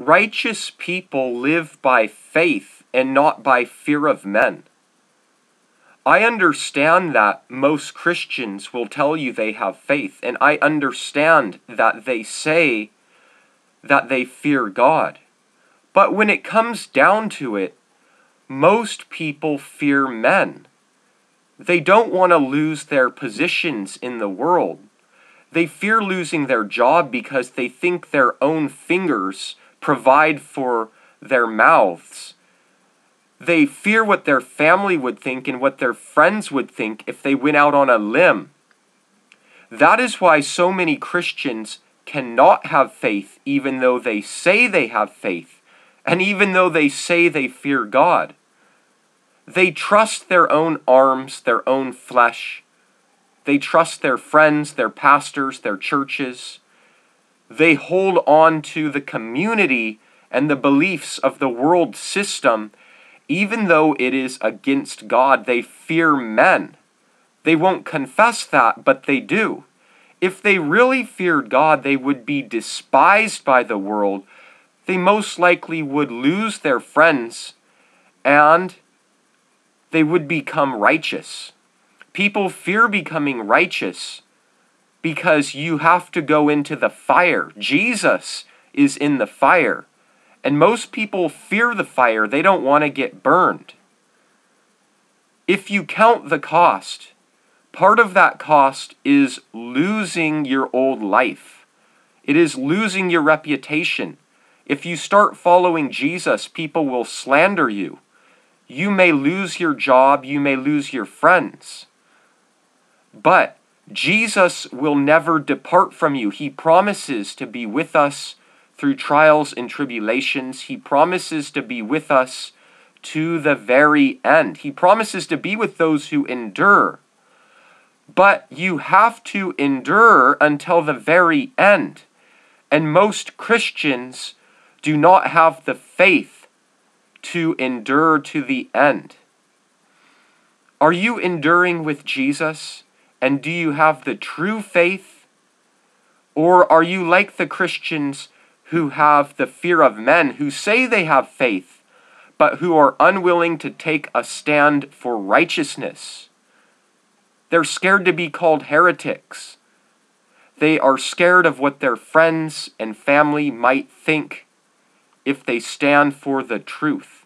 Righteous people live by faith and not by fear of men. I understand that most Christians will tell you they have faith, and I understand that they say that they fear God. But when it comes down to it, most people fear men. They don't want to lose their positions in the world. They fear losing their job because they think their own fingers provide for their mouths. They fear what their family would think and what their friends would think if they went out on a limb. That is why so many Christians cannot have faith, even though they say they have faith, and even though they say they fear God. They trust their own arms, their own flesh. They trust their friends, their pastors, their churches. They hold on to the community and the beliefs of the world system. Even though it is against God, they fear men. They won't confess that, but they do. If they really feared God, they would be despised by the world. They most likely would lose their friends, and they would become righteous. People fear becoming righteous because you have to go into the fire. Jesus is in the fire. And most people fear the fire. They don't want to get burned. If you count the cost, part of that cost is losing your old life. It is losing your reputation. If you start following Jesus, people will slander you. You may lose your job. You may lose your friends. But Jesus will never depart from you. He promises to be with us through trials and tribulations. He promises to be with us to the very end. He promises to be with those who endure. But you have to endure until the very end. And most Christians do not have the faith to endure to the end. Are you enduring with Jesus? And do you have the true faith? Or are you like the Christians who have the fear of men, who say they have faith, but who are unwilling to take a stand for righteousness? They're scared to be called heretics. They are scared of what their friends and family might think if they stand for the truth.